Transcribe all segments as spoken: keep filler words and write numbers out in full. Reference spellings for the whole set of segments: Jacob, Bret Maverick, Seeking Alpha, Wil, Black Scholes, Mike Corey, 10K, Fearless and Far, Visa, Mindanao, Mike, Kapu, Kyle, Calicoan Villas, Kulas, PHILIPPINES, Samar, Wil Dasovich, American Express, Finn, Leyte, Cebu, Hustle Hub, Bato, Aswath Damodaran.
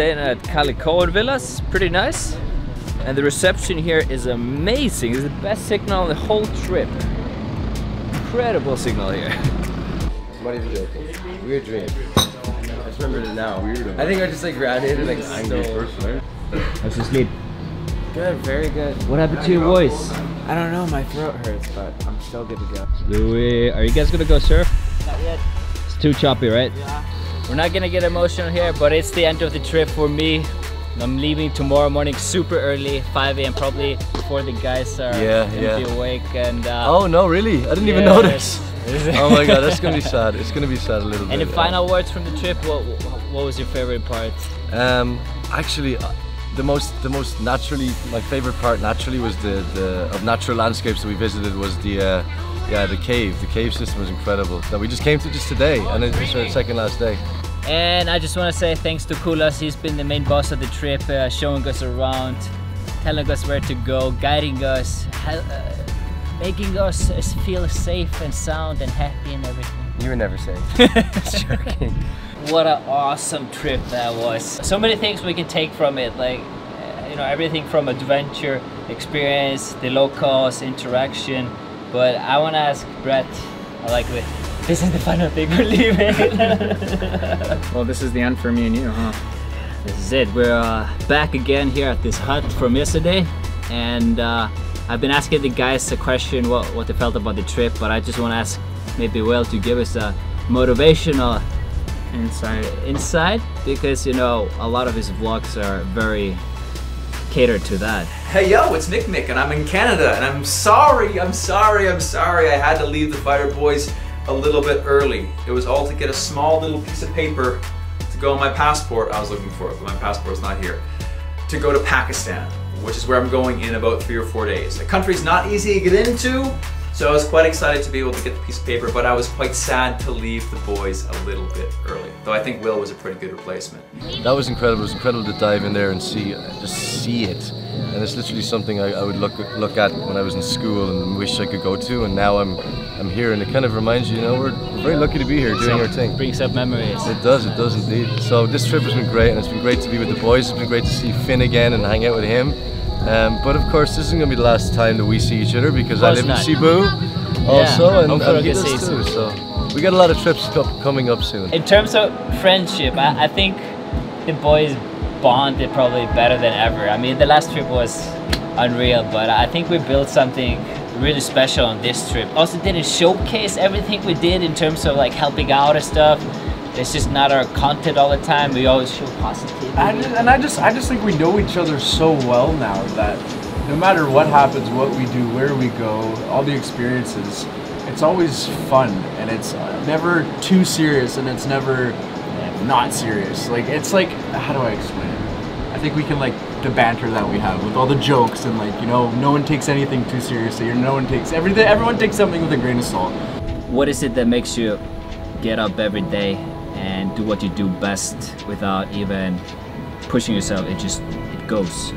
staying at Calicoan Villas, pretty nice. And the reception here is amazing. It's the best signal on the whole trip. Incredible signal here. I'm not even joking. Weird dream. I just remembered it now. Weirdo. I think I just like radiated like I'm so... Person. How's your sleep? Good, very good. What happened to your voice? I don't know, my throat hurts, but I'm still good to go. Louis, are you guys gonna go surf? Not yet. It's too choppy, right? Yeah. We're not gonna get emotional here, but it's the end of the trip for me. I'm leaving tomorrow morning super early, five A M probably, before the guys are yeah, gonna yeah. be awake and... Uh, oh no, really? I didn't yeah, even notice. Oh my god, that's gonna be sad. It's gonna be sad a little and bit. And the final yeah. words from the trip, what, what was your favorite part? Um, actually, uh, the most, the most naturally, my favorite part naturally was the, the of natural landscapes that we visited was the, uh, yeah, the cave. The cave system was incredible. That we just came to just today, oh, and it's really? Our second last day. And I just want to say thanks to Kulas. He's been the main boss of the trip, uh, showing us around, telling us where to go, guiding us, uh, making us feel safe and sound and happy and everything. You were never safe. Joking. What an awesome trip that was. So many things we can take from it, like you know, everything from adventure, experience, the locals, interaction. But I want to ask Bret, like with. This is the final thing, we're leaving. Well, this is the end for me and you, huh? This is it. We're uh, back again here at this hut from yesterday. And uh, I've been asking the guys a question, what, what they felt about the trip. But I just want to ask maybe Will to give us a motivational insight. insight. Because, you know, a lot of his vlogs are very catered to that. Hey yo, it's Nick Nick and I'm in Canada. And I'm sorry, I'm sorry, I'm sorry I had to leave the Fire Boys a little bit early. It was all to get a small little piece of paper to go on my passport. I was looking for it, but my passport's not here. To go to Pakistan, which is where I'm going in about three or four days. The country's not easy to get into, so I was quite excited to be able to get the piece of paper, but I was quite sad to leave the boys a little bit early. Though I think Will was a pretty good replacement. That was incredible. It was incredible to dive in there and see, just see it. And it's literally something I, I would look look at when I was in school and wish I could go to, and now I'm I'm here, and it kind of reminds you, you know, we're very lucky to be here doing so, our thing. It brings up memories. It does, it does indeed. So this trip has been great, and it's been great to be with the boys. It's been great to see Finn again and hang out with him. Um, but of course, this isn't going to be the last time that we see each other because I live not. in Cebu also, yeah, and, and he does too. So we got a lot of trips coming up soon. In terms of friendship, I, I think the boys bonded probably better than ever. I mean, the last trip was unreal, but I think we built something really special on this trip. Also didn't showcase everything we did in terms of like helping out and stuff. It's just not our content all the time. We always show positivity. And, and I just I just think we know each other so well now that no matter what happens, what we do, where we go, all the experiences, it's always fun and it's never too serious and it's never not serious. Like it's like, how do I explain it? I think we can like the banter that we have with all the jokes and like, you know, no one takes anything too seriously or no one takes everything, everyone takes something with a grain of salt. What is it that makes you get up every day and do what you do best without even pushing yourself? It just, it goes.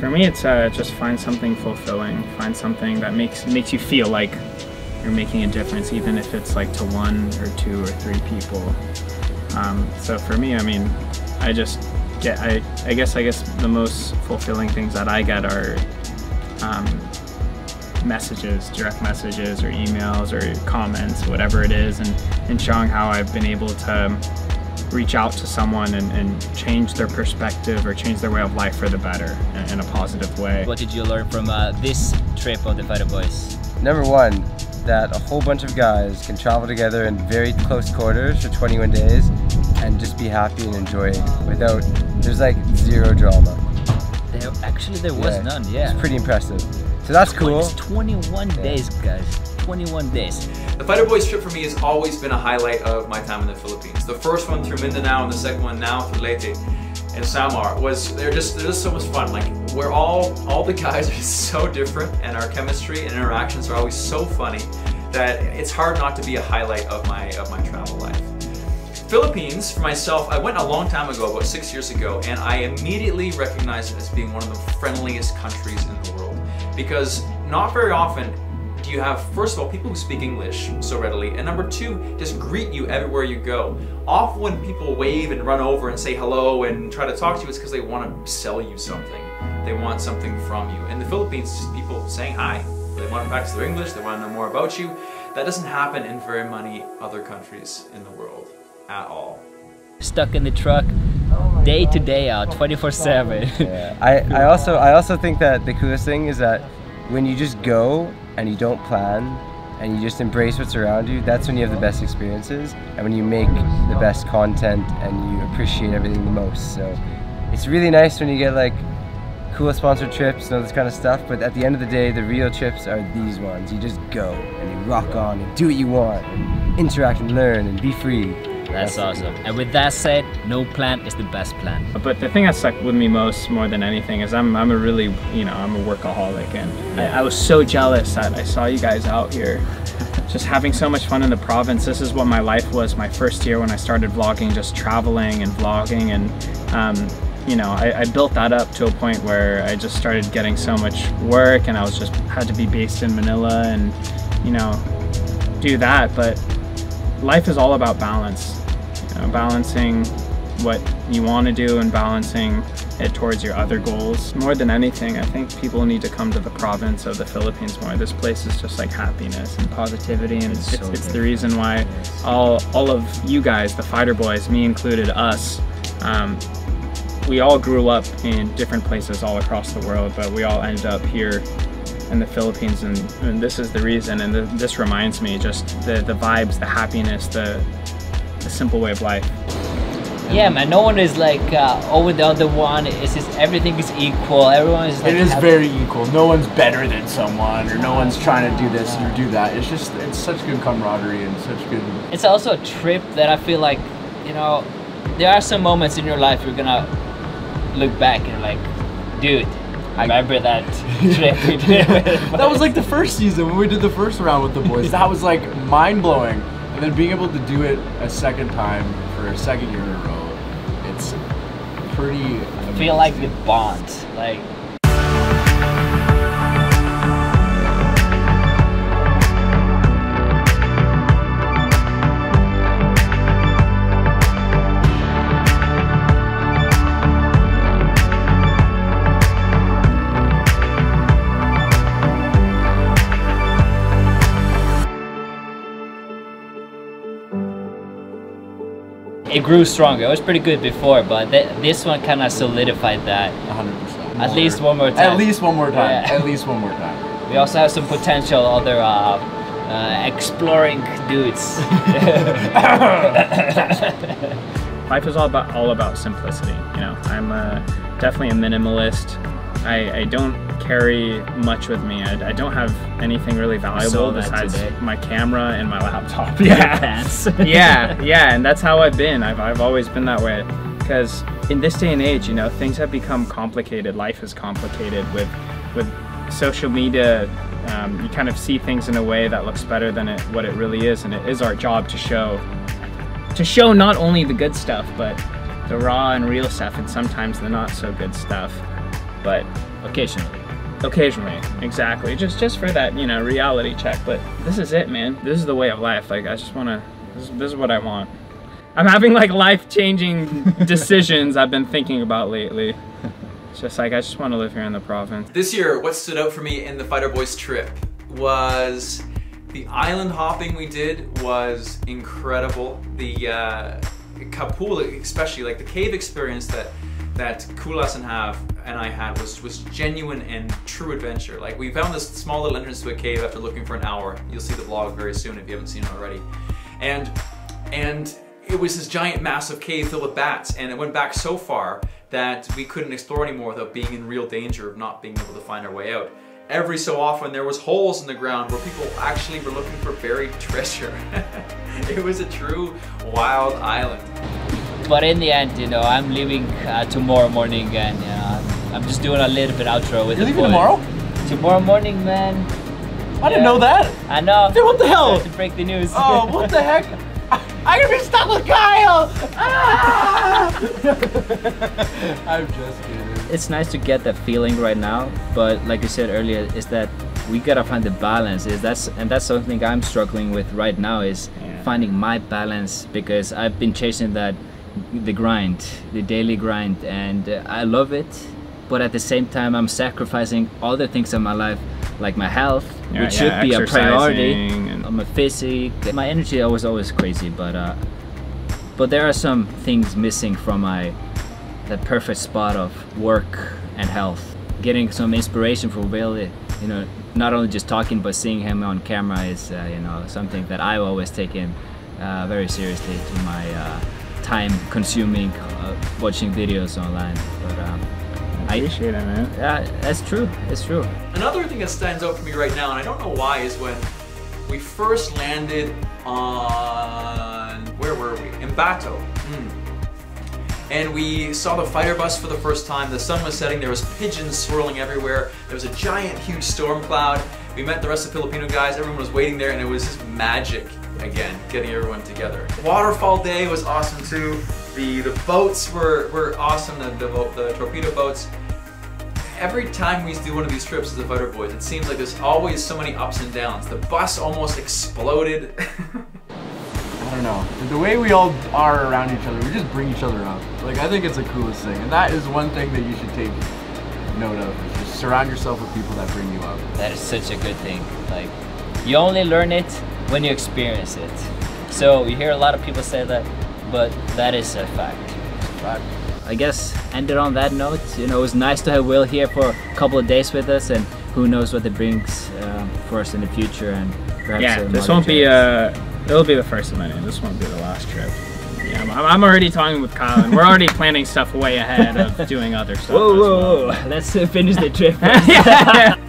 For me, it's uh, just find something fulfilling, find something that makes makes you feel like you're making a difference, even if it's like to one or two or three people. Um, so for me, I mean, I just get, I, I guess, I guess the most fulfilling things that I get are um, messages, direct messages or emails or comments, whatever it is, and, and showing how I've been able to reach out to someone and, and change their perspective or change their way of life for the better in, in a positive way. What did you learn from uh, this trip of the Fighter Boys? Number one, that a whole bunch of guys can travel together in very close quarters for twenty-one days and just be happy and enjoy it without, there's like zero drama. There, actually there was yeah. none, yeah. It's pretty impressive. So that's cool. It's twenty-one yeah. days, guys, twenty-one days. The Fighter Boys trip for me has always been a highlight of my time in the Philippines. The first one through Mindanao and the second one now through Leyte and Samar was, they're just, they're just so much fun. Like, we're all, all the guys are so different and our chemistry and interactions are always so funny that it's hard not to be a highlight of my, of my travel life. Philippines, for myself, I went a long time ago, about six years ago, and I immediately recognized it as being one of the friendliest countries in the world because not very often you have, first of all, people who speak English so readily, and number two, just greet you everywhere you go. Often when people wave and run over and say hello and try to talk to you, it's because they want to sell you something. They want something from you. In the Philippines, it's just people saying hi. They want to practice their English, they want to know more about you. That doesn't happen in very many other countries in the world at all. Stuck in the truck, day to day out, twenty-four seven. Yeah. I, I also I also think that the coolest thing is that when you just go and you don't plan and you just embrace what's around you, that's when you have the best experiences and when you make the best content and you appreciate everything the most. So it's really nice when you get like cool sponsored trips and all this kind of stuff, but at the end of the day, the real trips are these ones. You just go and you rock on and do what you want and interact and learn and be free. That's, That's awesome. And with that said, no plan is the best plan. But the thing that stuck with me most, more than anything, is I'm, I'm a really, you know, I'm a workaholic, and I, I was so jealous that I saw you guys out here just having so much fun in the province. This is what my life was my first year when I started vlogging, just traveling and vlogging, and um, you know, I, I built that up to a point where I just started getting so much work, and I was just had to be based in Manila and, you know, do that. But life is all about balance, you know, balancing what you want to do and balancing it towards your other goals. More than anything, I think people need to come to the province of the Philippines more. This place is just like happiness and positivity, and it's, it's, so it's the reason why all all of you guys, the Fighter Boys, me included, us. Um, We all grew up in different places all across the world, but we all ended up here in the Philippines, and, and this is the reason, and the, this reminds me just the, the vibes, the happiness, the, the simple way of life. Yeah, man, no one is like uh, over the other one. It's just everything is equal. Everyone is like, it is very equal. No one's better than someone, or no one's trying to do this or do that. It's just, it's such good camaraderie and such good... It's also a trip that I feel like, you know, there are some moments in your life you're gonna look back and like, dude, I remember that trip we did with the boys. That was like the first season when we did the first round with the boys. That was like mind-blowing, and then being able to do it a second time for a second year in a row, it's pretty amazing. I feel like the bond, like it grew stronger. It was pretty good before, but th this one kind of solidified that. one hundred percent. At least one more time. At least one more time. Yeah. At least one more time. We also have some potential other uh, uh, exploring dudes. Life is all about all about simplicity. You know, I'm a, definitely a minimalist. I, I don't carry much with me. I, I don't have anything really valuable besides my camera and my laptop. Yeah, yeah, yeah, and that's how I've been. I've, I've always been that way, because in this day and age, you know, things have become complicated. Life is complicated with, with social media. Um, you kind of see things in a way that looks better than it, what it really is, and it is our job to show, to show not only the good stuff, but the raw and real stuff, and sometimes the not so good stuff. But occasionally, occasionally, exactly. Just, just for that, you know, reality check. But this is it, man. This is the way of life. Like, I just wanna. This, this is what I want. I'm having like life-changing decisions I've been thinking about lately. It's just like I just want to live here in the province. This year, what stood out for me in the Fighter Boys trip was the island hopping we did was incredible. The uh, Kapu, especially, like the cave experience that. that Kulas and have and I had was, was genuine and true adventure. Like, we found this small little entrance to a cave after looking for an hour. You'll see the vlog very soon if you haven't seen it already. And, and it was this giant massive cave filled with bats, and it went back so far that we couldn't explore anymore without being in real danger of not being able to find our way out. Every so often there was holes in the ground where people actually were looking for buried treasure. It was a true wild island. But in the end, you know, I'm leaving uh, tomorrow morning, and uh, I'm just doing a little bit outro with You're the boys. Leaving tomorrow? Tomorrow morning, man. I yeah. didn't know that. I know. Dude, what the hell? I have to break the news. Oh, what the heck? I'm gonna be stuck with Kyle! Ah! I'm just kidding. It's nice to get that feeling right now, but like you said earlier, is that we gotta find the balance. Is that's and that's something I'm struggling with right now, is yeah. finding my balance, because I've been chasing that the grind, the daily grind, and uh, I love it, but at the same time I'm sacrificing other things in my life, like my health, yeah, which yeah, should be a priority, and my physique, my energy. I was always crazy, but uh, but there are some things missing from my the perfect spot of work and health. Getting some inspiration from Wil, you know, not only just talking but seeing him on camera is uh, you know, something that I've always taken uh, very seriously to my uh, time consuming uh, watching videos online. But, um, I appreciate I, it, man. Yeah, uh, that's true. It's true. Another thing that stands out for me right now, and I don't know why, is when we first landed on, where were we? In Bato. Mm. And we saw the fighter bus for the first time. The sun was setting, there was pigeons swirling everywhere. There was a giant, huge storm cloud. We met the rest of the Filipino guys, everyone was waiting there, and it was just magic, again, getting everyone together. Waterfall day was awesome too. The, the boats were, were awesome, the, the, the torpedo boats. Every time we do one of these trips as the Fighter Boys, it seems like there's always so many ups and downs. The bus almost exploded. I don't know. The way we all are around each other, we just bring each other up. Like, I think it's the coolest thing, and that is one thing that you should take note of. Is just surround yourself with people that bring you up. That is such a good thing. Like, you only learn it when you experience it. So you hear a lot of people say that, but that is a fact. Fact. I guess ended on that note. You know, it was nice to have Wil here for a couple of days with us, and who knows what it brings um, for us in the future. And perhaps yeah, this won't be a. Uh... It'll be the first of many. This won't be the last trip. Yeah, I'm, I'm already talking with Kyle, and we're already planning stuff way ahead of doing other stuff. Whoa, as well. Whoa! Let's uh, finish the trip.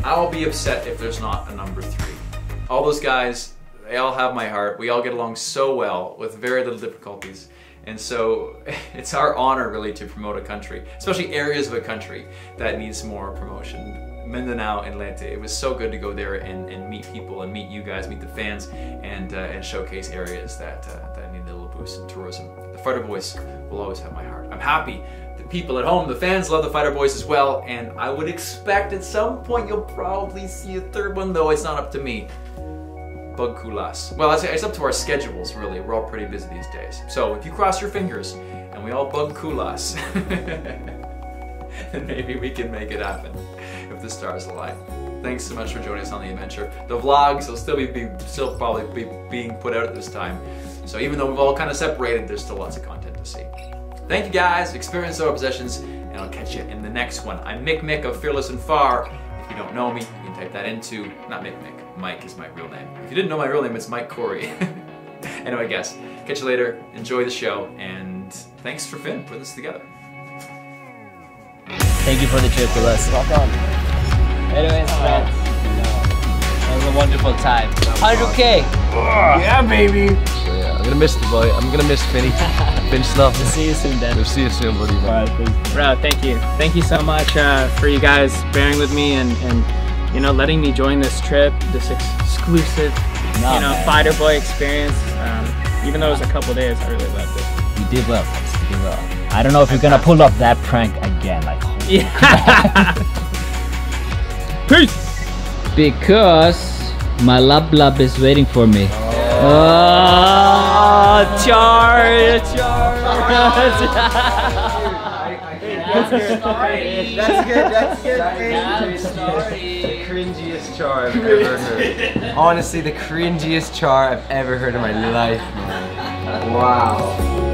I'll be upset if there's not a number three. All those guys, they all have my heart. We all get along so well with very little difficulties, and so it's our honor really to promote a country, especially areas of a country that needs more promotion. Mindanao and Leyte. It was so good to go there and, and meet people and meet you guys, meet the fans, and uh, and showcase areas that uh, that need a little boost in tourism. The Fighter Boys will always have my heart. I'm happy. The people at home, the fans love the Fighter Boys as well, and I would expect at some point you'll probably see a third one, though it's not up to me. Bug Kulas. Well, it's up to our schedules, really. We're all pretty busy these days. So if you cross your fingers and we all bug Kulas, then maybe we can make it happen. The stars align. Thanks so much for joining us on the adventure. The vlogs will still be, be still probably be being put out at this time. So even though we've all kind of separated, there's still lots of content to see. Thank you guys, experience our possessions, and I'll catch you in the next one. I'm Mick Mick of Fearless and Far. If you don't know me, you can type that into, not Mick Mick, Mike is my real name. If you didn't know my real name, it's Mike Corey. Anyway guys, catch you later, enjoy the show, and thanks for Finn putting this together. Thank you for the trip with us. Welcome. Anyways, friends, that was a wonderful time. one hundred K! Yeah, baby! So yeah, I'm gonna miss the boy. I'm gonna miss Finny. Finn Snuff. We'll see you soon, then. We'll see you soon, buddy. Right, bro, thank you. Thank you so much uh, for you guys bearing with me and, and you know, letting me join this trip, this ex exclusive no, you know, man. Fighter Boy experience. Um, even though it was a couple days, I really loved it. You did well. You did well. I don't know if you're gonna pull up that prank again. Like, yeah. Peace. Because my lab lab is waiting for me. Oh, oh charge, charge. That's good. That's good. That's good. That's the cringiest char I've ever heard. Honestly, the cringiest char I've ever heard in my life, man. Wow.